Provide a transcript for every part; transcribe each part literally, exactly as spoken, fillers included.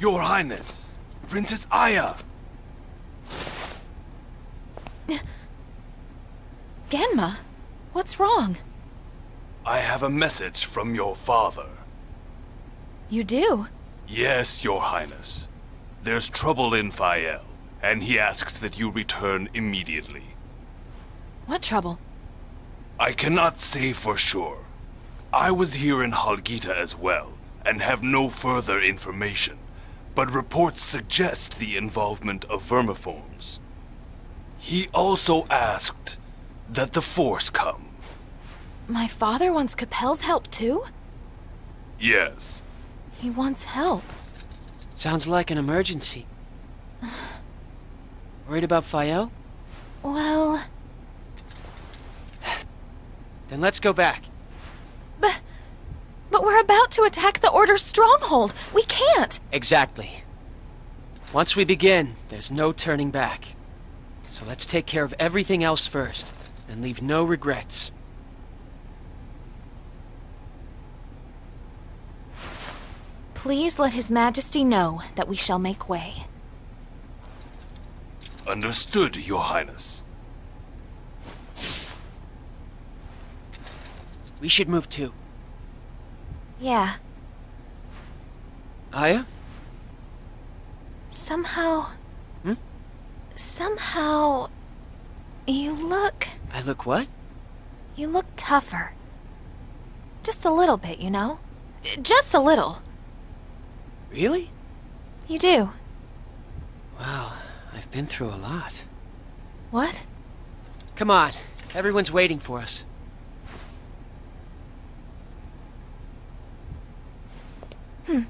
Your Highness, Princess Aya. Genma, what's wrong? I have a message from your father. You do? Yes, Your Highness. There's trouble in Fayel, and he asks that you return immediately. What trouble? I cannot say for sure. I was here in Halgita as well, and have no further information, but reports suggest the involvement of vermiforms. He also asked that the Force come. My father wants Capel's help too? Yes. He wants help. Sounds like an emergency. Worried about Fayel? Well... Then let's go back. But... But we're about to attack the Order's stronghold! We can't! Exactly. Once we begin, there's no turning back. So let's take care of everything else first, and leave no regrets. Please let His Majesty know that we shall make way. Understood, Your Highness. We should move too. Yeah. Aya? Somehow... Hmm? Somehow... You look... I look what? You look tougher. Just a little bit, you know? Just a little. Really? You do. Wow, I've been through a lot. What? Come on, everyone's waiting for us. Hmm.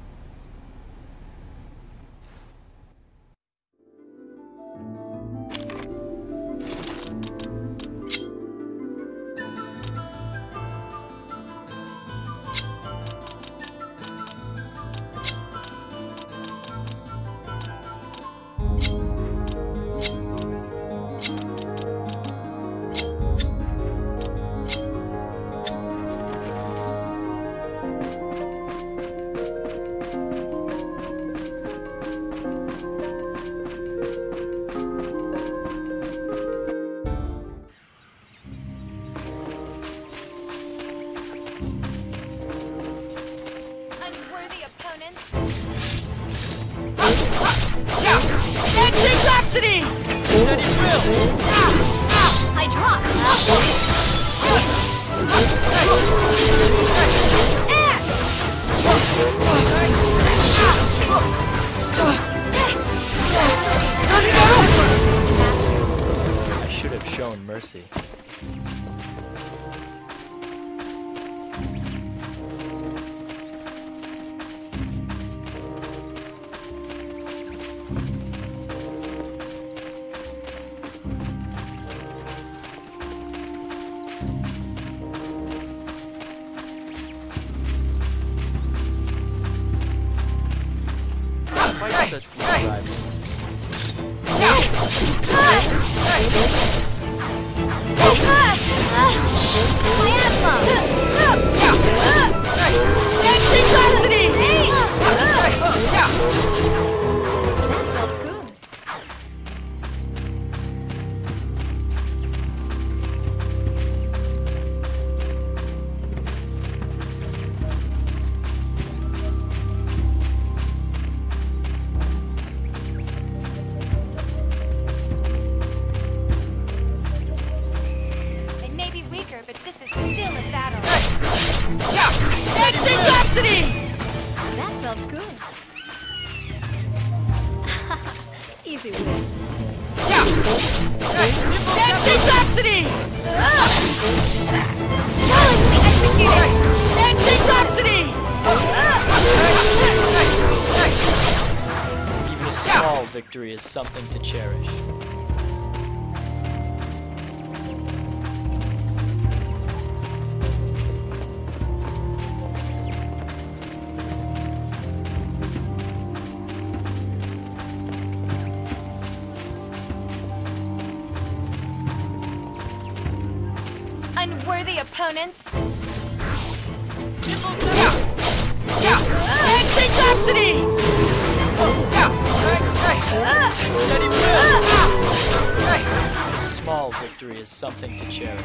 Something to cherish. Unworthy opponents. Nipples up. Yeah. Yeah. Exit Rhapsody. victory is something to cherish.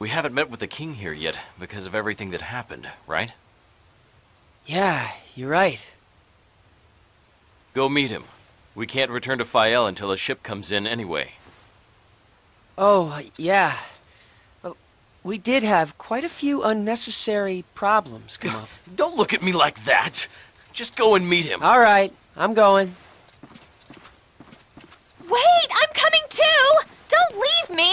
We haven't met with the king here yet because of everything that happened, right? Yeah, you're right. Go meet him. We can't return to Fayel until a ship comes in anyway. Oh, yeah. We did have quite a few unnecessary problems come up. Don't look at me like that! Just go and meet him. All right, I'm going. Wait, I'm coming too! Don't leave me!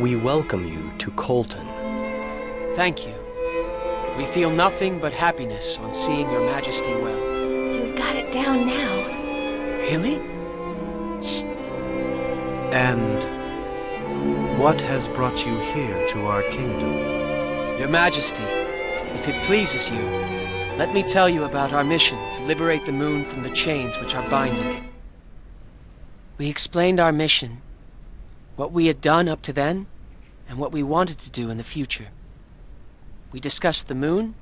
We welcome you to Colton. Thank you. We feel nothing but happiness on seeing your majesty well. You've got it down now. Really? Shh. And what has brought you here to our kingdom? Your majesty, if it pleases you, let me tell you about our mission to liberate the moon from the chains which are binding it. We explained our mission, what we had done up to then, and what we wanted to do in the future. We discussed the moon,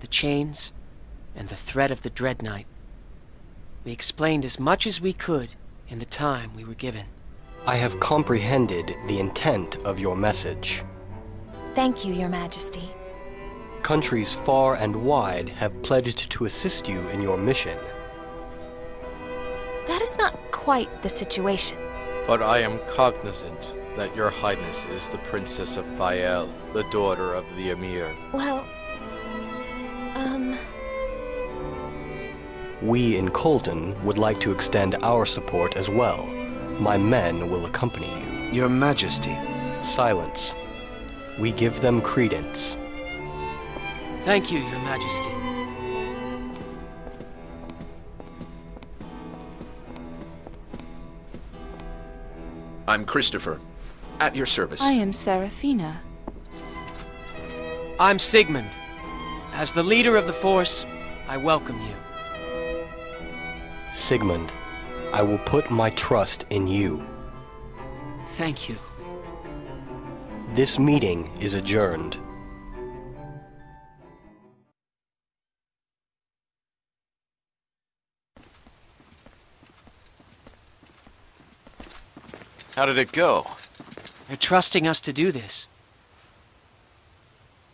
the chains, and the threat of the Dread Knight. We explained as much as we could in the time we were given. I have comprehended the intent of your message. Thank you, Your Majesty. Countries far and wide have pledged to assist you in your mission. That is not quite the situation. But I am cognizant that Your Highness is the Princess of Fayel, the daughter of the Emir. Well, um... we in Colton would like to extend our support as well. My men will accompany you. Your Majesty. Silence. We give them credence. Thank you, Your Majesty. I'm Christopher. At your service. I am Seraphina. I'm Sigmund. As the leader of the Force, I welcome you. Sigmund, I will put my trust in you. Thank you. This meeting is adjourned. How did it go? They're trusting us to do this.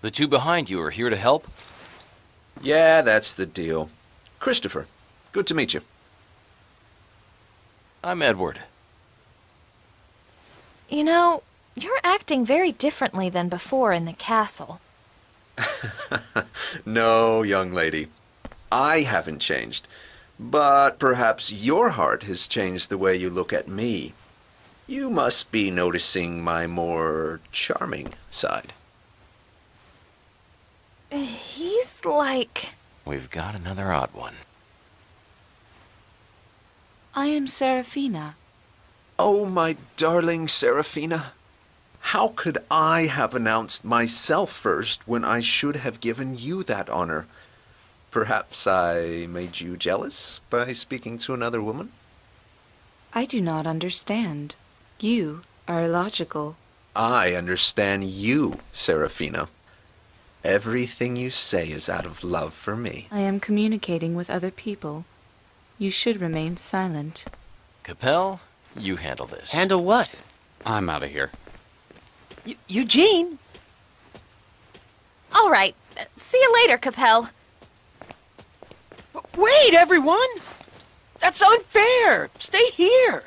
The two behind you are here to help? Yeah, that's the deal. Christopher, good to meet you. I'm Edward. You know, you're acting very differently than before in the castle. No, young lady. I haven't changed. But perhaps your heart has changed the way you look at me. You must be noticing my more charming side. He's like... We've got another odd one. I am Seraphina. Oh, my darling Seraphina. How could I have announced myself first when I should have given you that honor? Perhaps I made you jealous by speaking to another woman? I do not understand. You are illogical. I understand you, Seraphina. Everything you say is out of love for me. I am communicating with other people. You should remain silent. Capel, you handle this. Handle what? I'm out of here. Y- Eugene! All right. See you later, Capel. Wait, everyone! That's unfair! Stay here!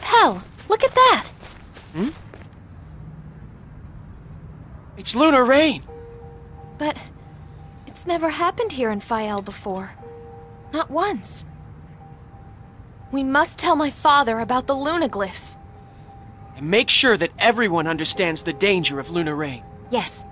Hell, look at that! Hmm? It's Lunar Rain! But it's never happened here in Fayel before. Not once. We must tell my father about the Luna Glyphs. And make sure that everyone understands the danger of Lunar Rain. Yes.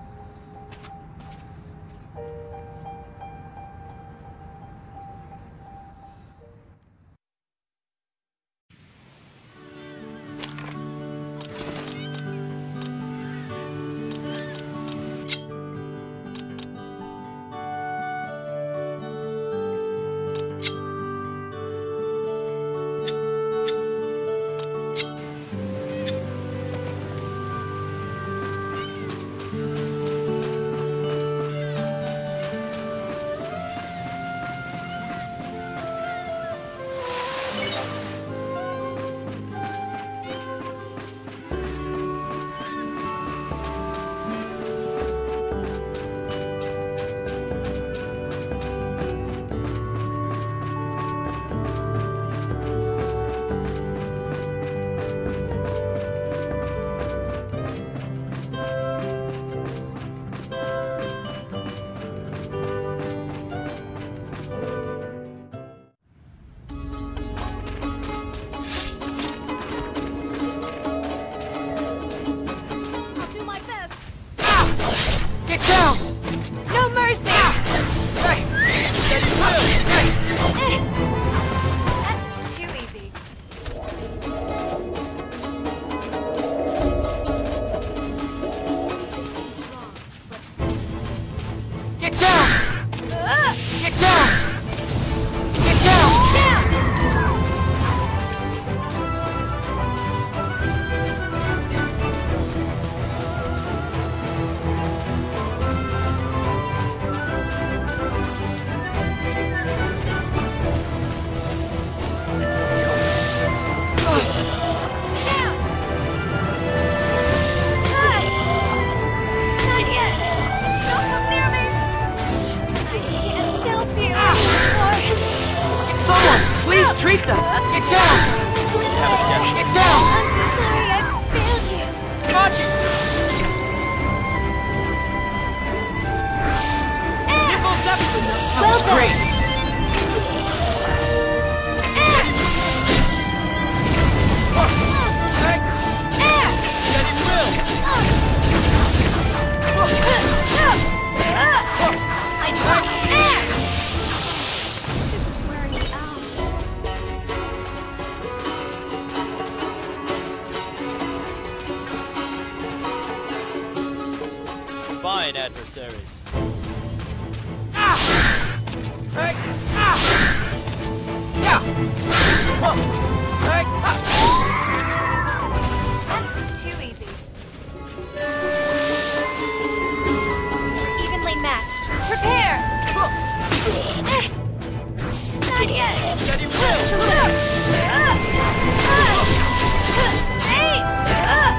Hey! Uh, uh,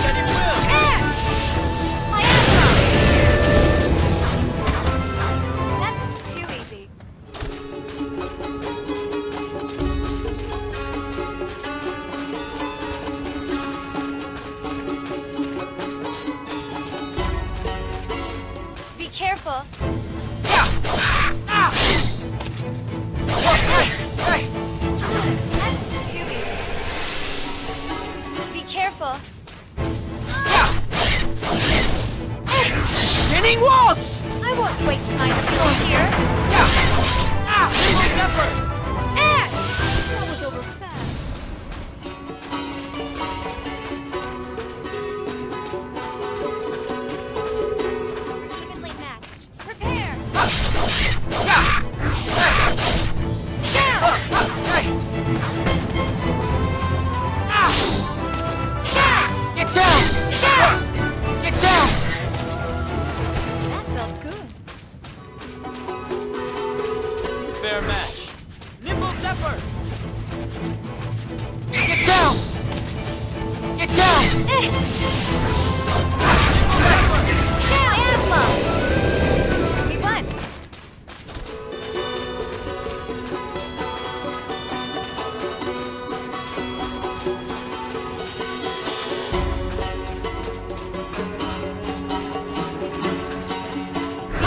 that it will! Uh, I am sorry! waste my skill here. Yeah. Ah! Close effort! And that was over fast. Evenly matched. Prepare. Down. Get down. Get down. Get down! Get down! Eh. Down, asthma! We won!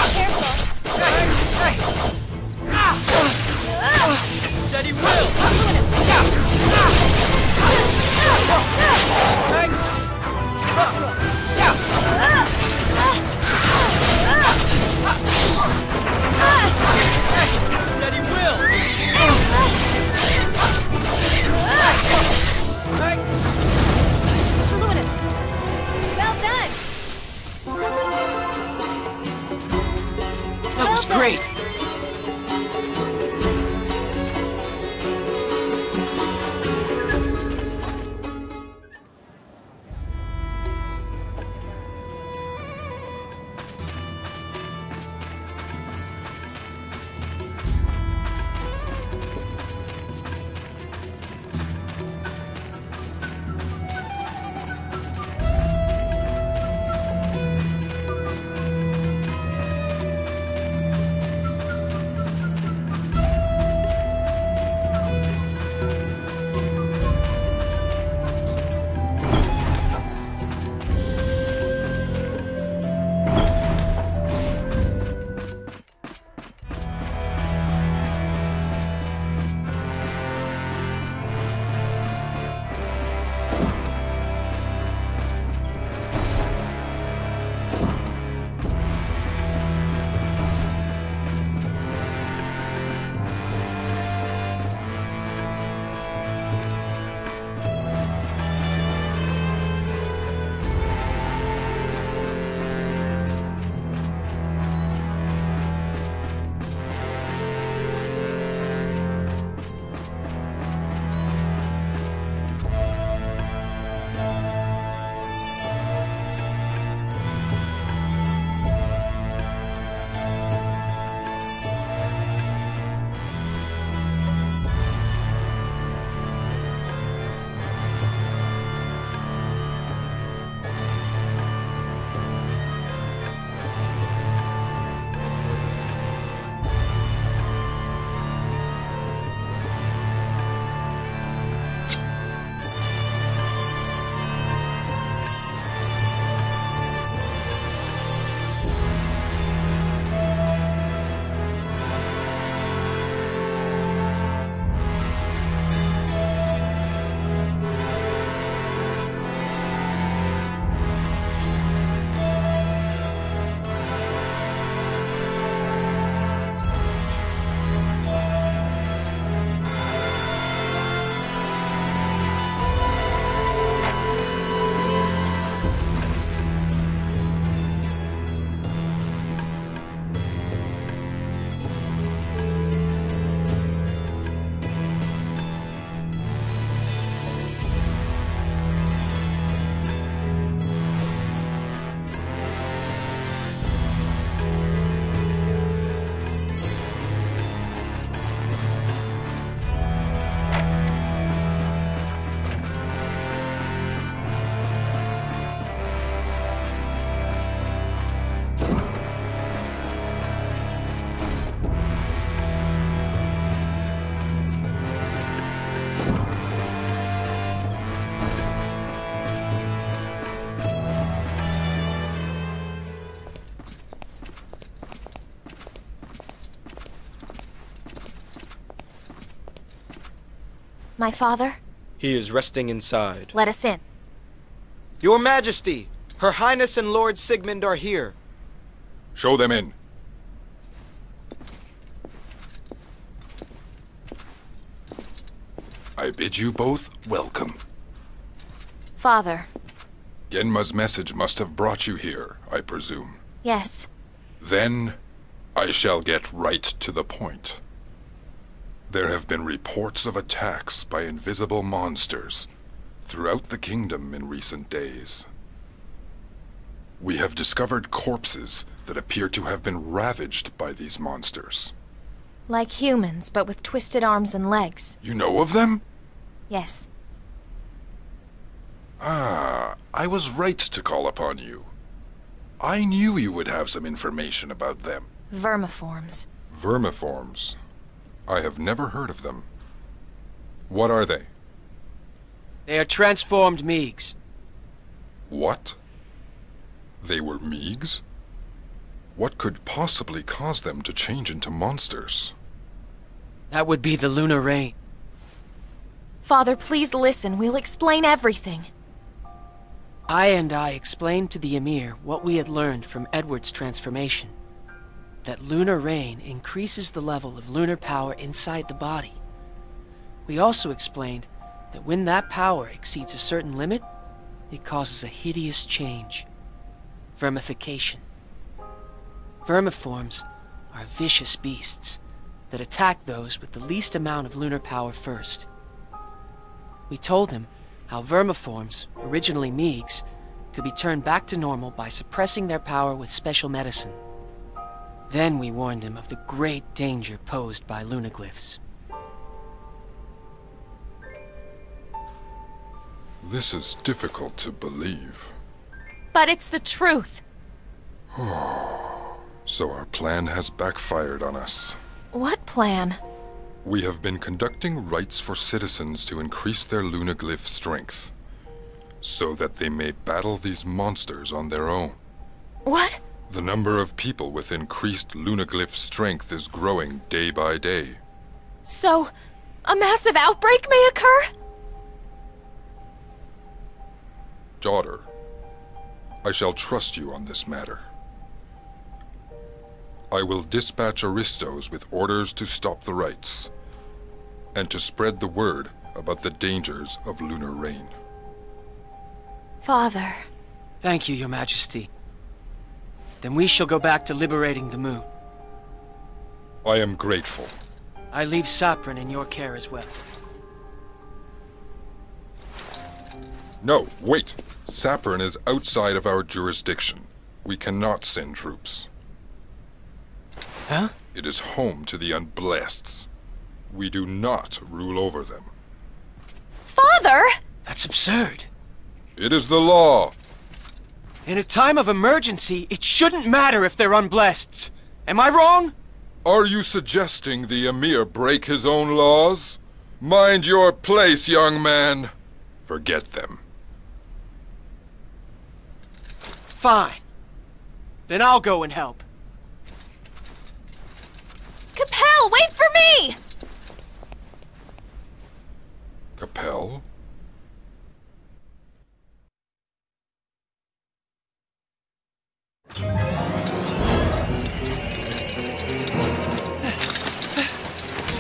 Careful! Hey! Hey! Ah! Ah! Steady will! Steady will! Mister Luminous, well done! That was great! My father? He is resting inside. Let us in. Your Majesty, Her Highness and Lord Sigmund are here. Show them in. I bid you both welcome. Father. Genma's message must have brought you here, I presume. Yes. Then, I shall get right to the point. There have been reports of attacks by invisible monsters throughout the kingdom in recent days. We have discovered corpses that appear to have been ravaged by these monsters. Like humans, but with twisted arms and legs. You know of them? Yes. Ah, I was right to call upon you. I knew you would have some information about them. Vermiforms. Vermiforms? I have never heard of them. What are they? They are transformed Meeks. What? They were Meeks? What could possibly cause them to change into monsters? That would be the Lunar Rain. Father, please listen. We'll explain everything. I and I explained to the Emir what we had learned from Edward's transformation. That Lunar Rain increases the level of lunar power inside the body. We also explained that when that power exceeds a certain limit, it causes a hideous change. Vermification. Vermiforms are vicious beasts that attack those with the least amount of lunar power first. We told him how vermiforms, originally Meeks, could be turned back to normal by suppressing their power with special medicine. Then we warned him of the great danger posed by Luna Glyphs. This is difficult to believe. But it's the truth! So our plan has backfired on us. What plan? We have been conducting rites for citizens to increase their Luna Glyph strength, so that they may battle these monsters on their own. What? The number of people with increased Luna Glyph strength is growing day by day. So, a massive outbreak may occur? Daughter, I shall trust you on this matter. I will dispatch Aristos with orders to stop the rites, and to spread the word about the dangers of Lunar Rain. Father. Thank you, Your Majesty. Then we shall go back to liberating the moon. I am grateful. I leave Saprin in your care as well. No, wait! Saprin is outside of our jurisdiction. We cannot send troops. Huh? It is home to the unblessed. We do not rule over them. Father! That's absurd. It is the law. In a time of emergency, it shouldn't matter if they're unblessed. Am I wrong? Are you suggesting the Emir break his own laws? Mind your place, young man. Forget them. Fine. Then I'll go and help. Capel, wait for me! Capel?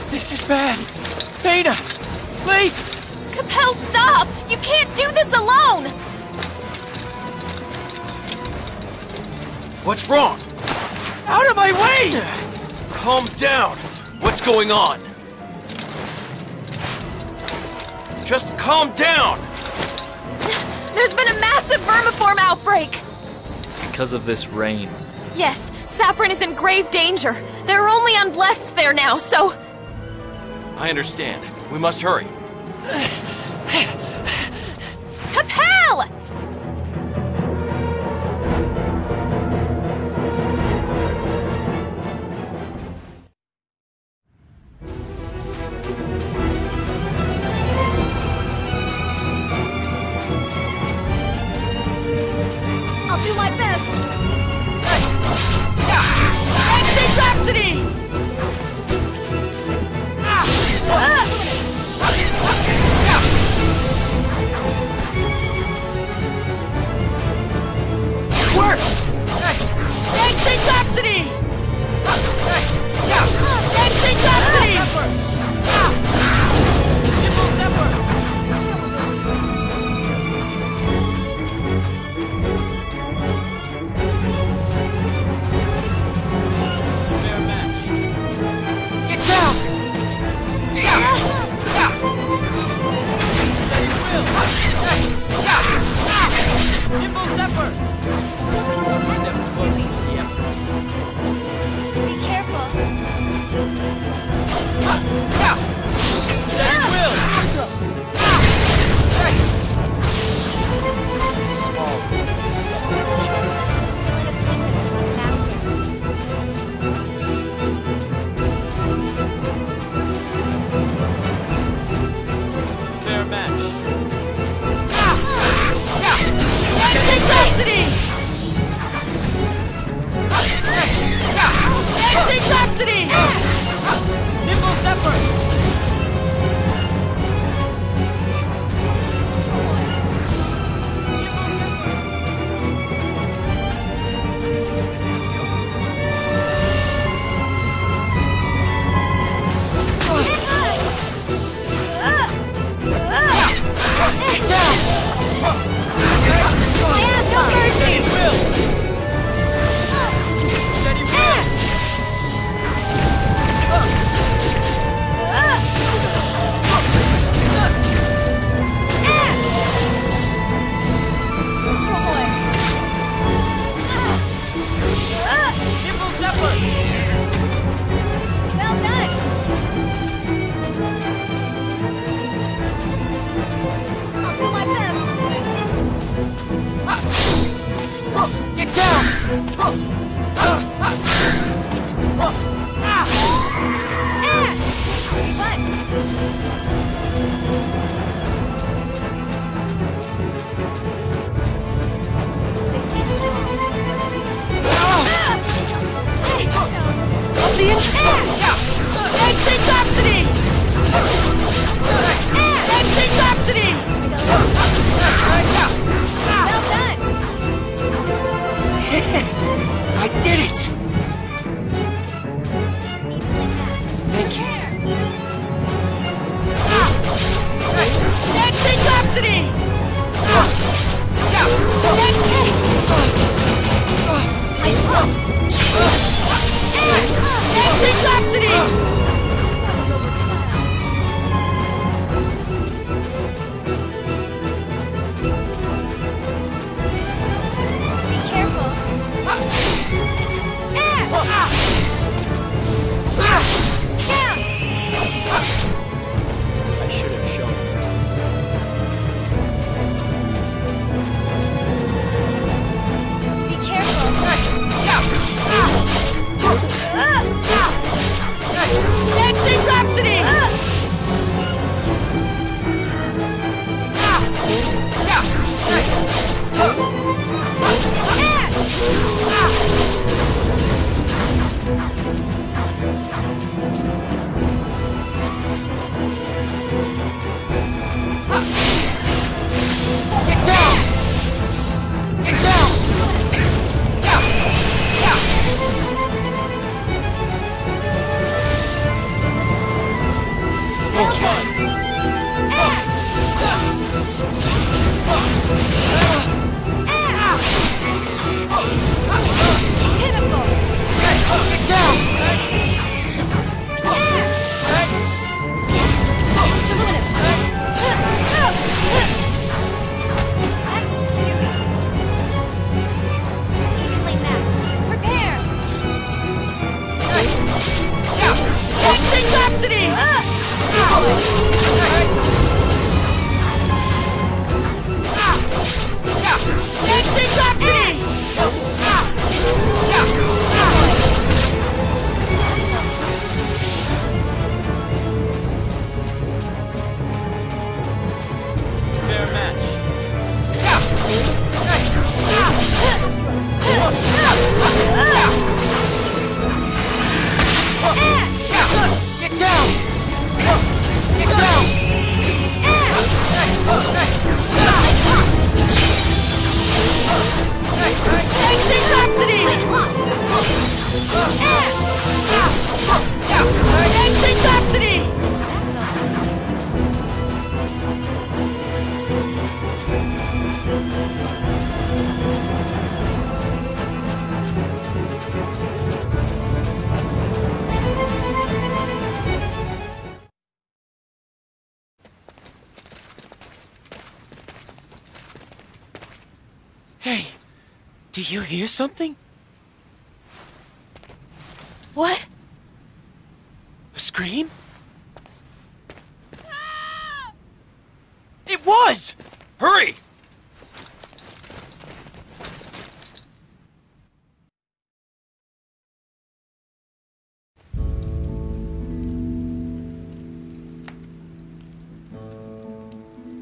This is bad! Vena! Leif! Capel, stop! You can't do this alone! What's wrong? Out of my way! Calm down! What's going on? Just calm down! There's been a massive vermiform outbreak! Because of this rain? Yes, Saprin is in grave danger. There are only unblessed there now, so... I understand. We must hurry. Capel! Do you hear something? What? A scream? Ah! It was! Hurry!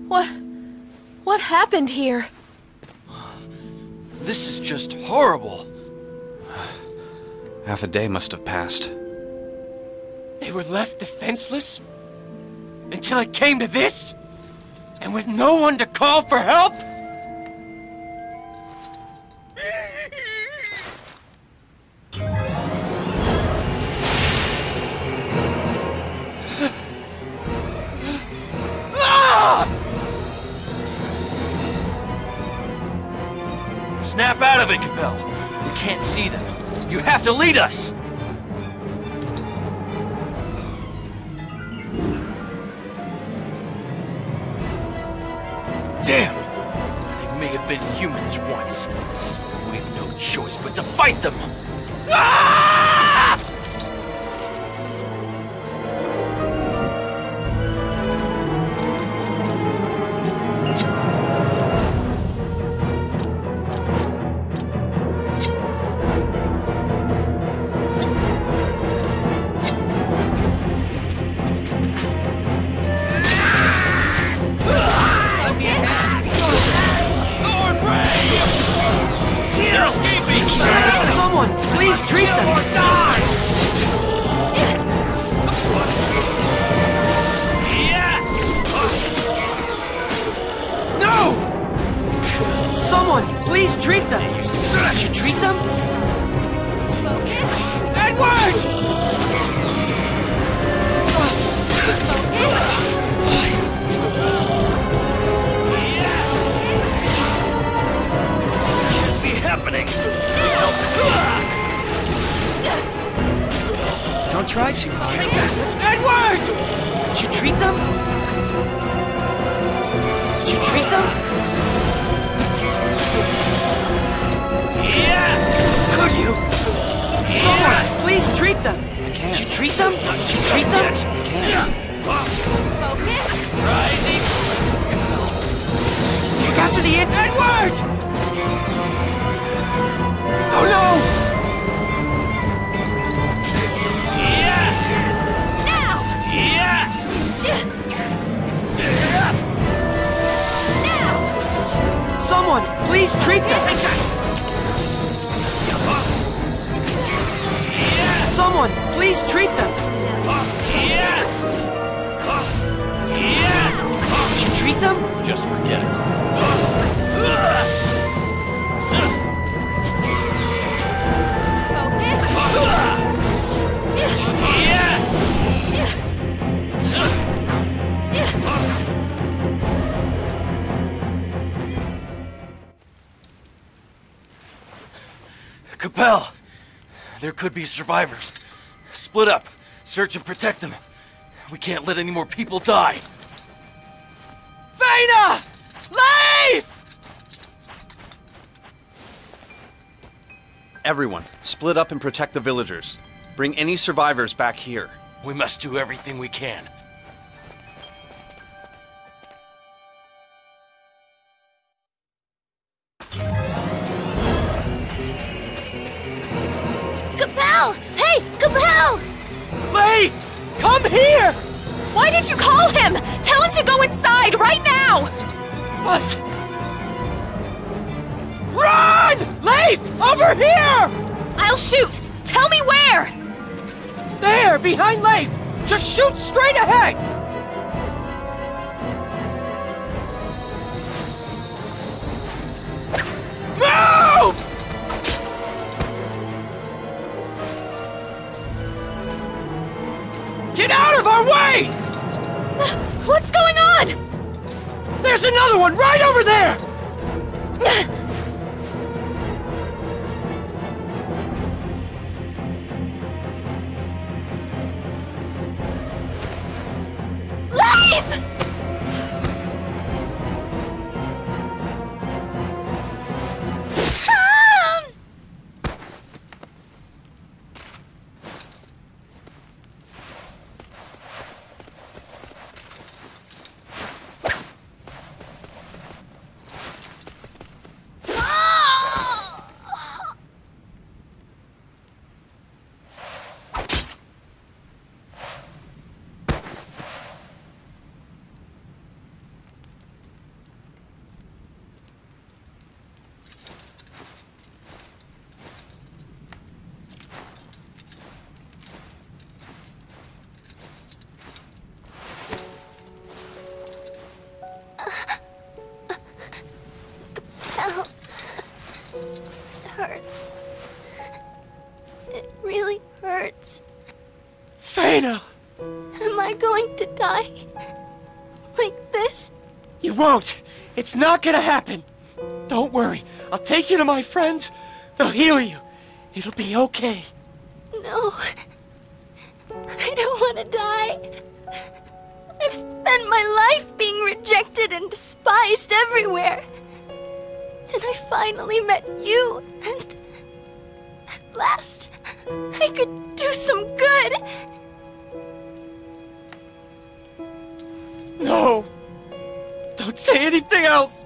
What... what happened here? This is just horrible. Half a day must have passed. They were left defenseless? Until it came to this? And with no one to call for help? Snap out of it, Capel! We can't see them. You have to lead us! Damn! They may have been humans once. We have no choice but to fight them! Ah! must treat them! Or die! No! Someone, please treat them! Did you treat them? Focus. Edward! Focus. Happening. Don't try too hard. It's Edward! Did you treat them? Did you treat them? Yeah! Could you? Yeah. Someone, please treat them! I can't. Did you treat them? Did you treat them? I can't. Focus. Rising. Look after the end. Edward! Oh no! Yeah! Now! Yeah! Yeah! Now! Someone, please treat them! Yeah! Someone, please treat them! Yeah! Yeah! Did you treat them? Just forget it. Capel! There could be survivors. Split up. Search and protect them. We can't let any more people die. Faena! Leif! Everyone, split up and protect the villagers. Bring any survivors back here. We must do everything we can. Come here! Why did you call him? Tell him to go inside right now! What? Run! Leif! Over here! I'll shoot! Tell me where! There! Behind Leif! Just shoot straight ahead! Move! Get out of our way! What's going on? There's another one right over there! Leif! Come! Won't. It's not gonna happen. Don't worry. I'll take you to my friends. They'll heal you. It'll be okay. No. I don't want to die. I've spent my life being rejected and despised everywhere. Then I finally met you, and at last, I could do some good. No. Don't say anything else!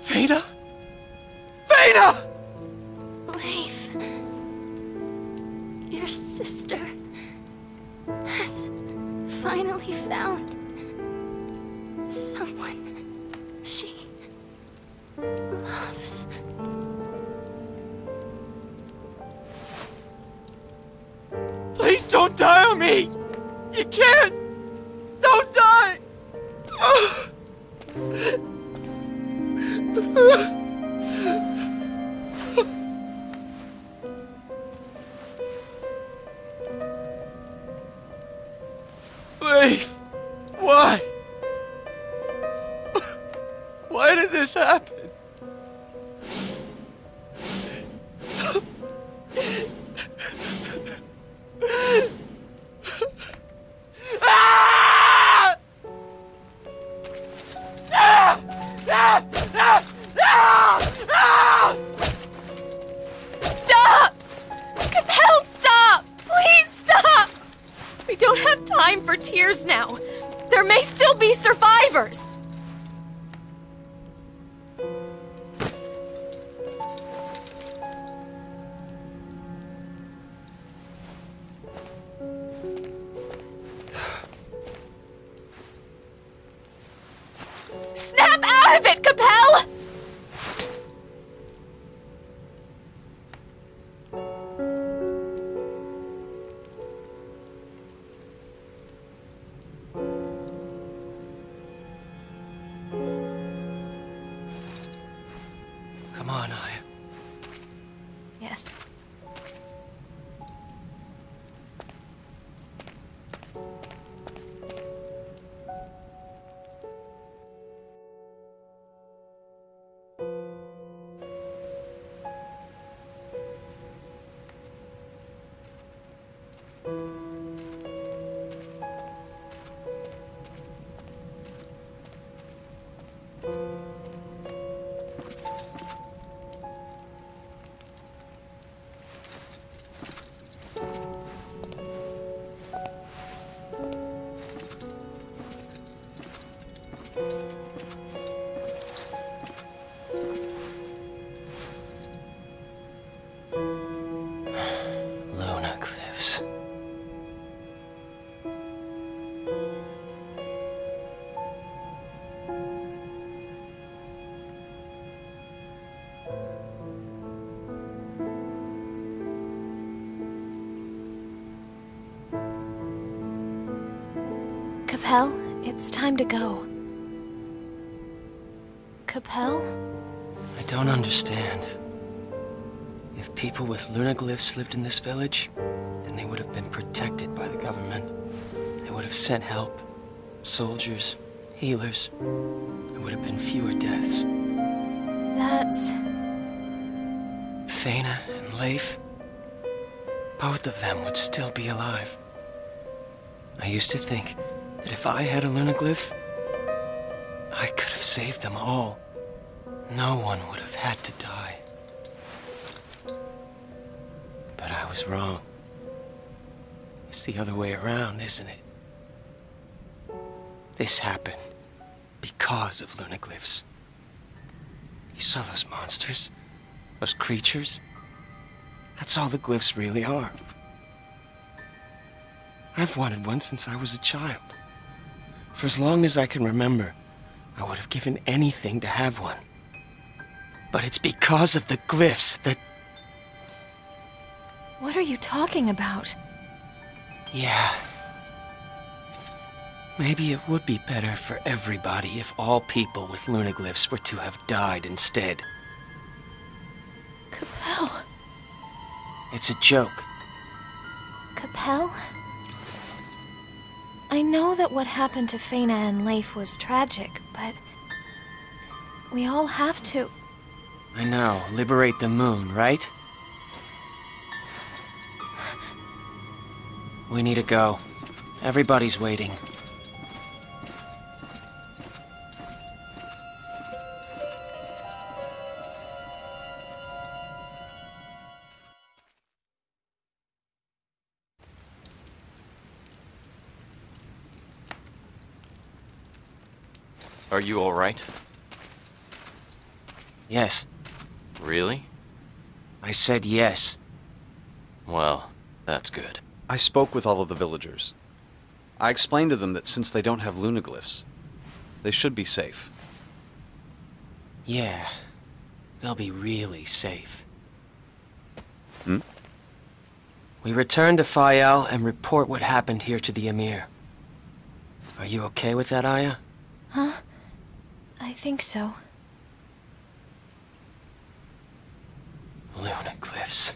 Vena? Vena! Leif... your sister... has finally found... someone... she... loves. Don't die on me! You can't! Don't die! Leif, why? Why did this happen? Capel, it's time to go. Capel? I don't understand. If people with Luna Glyphs lived in this village, then they would have been protected by the government. They would have sent help. Soldiers, healers. There would have been fewer deaths. That's... Faena and Leif, both of them would still be alive. I used to think that if I had a Luna Glyph, I could have saved them all. No one would have had to die. But I was wrong. It's the other way around, isn't it? This happened because of Luna Glyphs. You saw those monsters? Those creatures? That's all the glyphs really are. I've wanted one since I was a child. For as long as I can remember, I would have given anything to have one. But it's because of the glyphs that... What are you talking about? Yeah. Maybe it would be better for everybody if all people with Luna Glyphs were to have died instead. Capel... It's a joke. Capel? I know that what happened to Faena and Leif was tragic, but we all have to... I know. Liberate the moon, right? We need to go. Everybody's waiting. Are you all right? Yes. Really? I said yes. Well, that's good. I spoke with all of the villagers. I explained to them that since they don't have Luna Glyphs, they should be safe. Yeah. They'll be really safe. Hmm? We return to Fayel and report what happened here to the Emir. Are you okay with that, Aya? Huh? I think so. Luna Cliffs.